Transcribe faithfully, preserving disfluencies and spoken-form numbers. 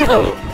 No!